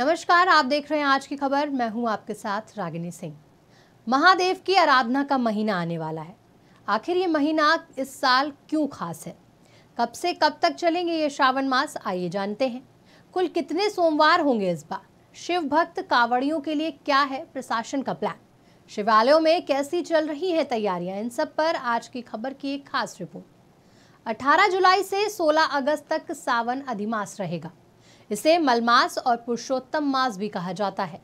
नमस्कार, आप देख रहे हैं आज की खबर। मैं हूं आपके साथ रागिनी सिंह। महादेव की आराधना का महीना आने वाला है। आखिर ये महीना इस साल क्यों खास है? कब से कब तक चलेंगे ये श्रावण मास? आइए जानते हैं। कुल कितने सोमवार होंगे इस बार? शिव भक्त कावड़ियों के लिए क्या है प्रशासन का प्लान? शिवालयों में कैसी चल रही है तैयारियां? इन सब पर आज की खबर की एक खास रिपोर्ट। 18 जुलाई से 16 अगस्त तक सावन अधिमास रहेगा। इसे मलमास और पुरुषोत्तम मास भी कहा जाता है।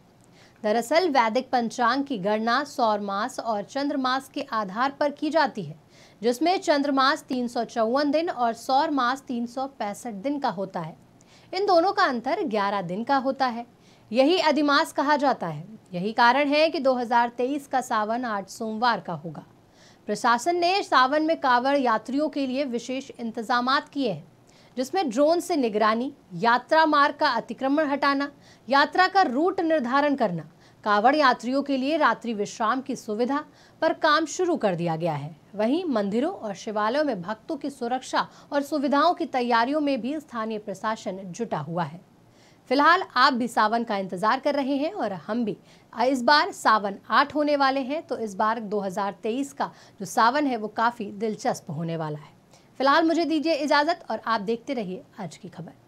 दरअसल वैदिक पंचांग की गणना सौर मास और चंद्र मास के आधार पर की जाती है, जिसमें चंद्र मास 354 दिन और सौर मास 365 दिन का होता है। इन दोनों का अंतर 11 दिन का होता है। यही अधिमास कहा जाता है। यही कारण है कि 2023 का सावन 8 सोमवार का होगा। प्रशासन ने सावन में कावड़ यात्रियों के लिए विशेष इंतजाम किए हैं, जिसमें ड्रोन से निगरानी, यात्रा मार्ग का अतिक्रमण हटाना, यात्रा का रूट निर्धारण करना, कावड़ यात्रियों के लिए रात्रि विश्राम की सुविधा पर काम शुरू कर दिया गया है। वहीं मंदिरों और शिवालयों में भक्तों की सुरक्षा और सुविधाओं की तैयारियों में भी स्थानीय प्रशासन जुटा हुआ है। फिलहाल आप भी सावन का इंतजार कर रहे हैं और हम भी। इस बार सावन 8 होने वाले हैं, तो इस बार 2023 का जो सावन है वो काफ़ी दिलचस्प होने वाला है। फिलहाल मुझे दीजिए इजाज़त और आप देखते रहिए आज की खबर।